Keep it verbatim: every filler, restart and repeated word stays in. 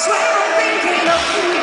That's what I'm thinking of.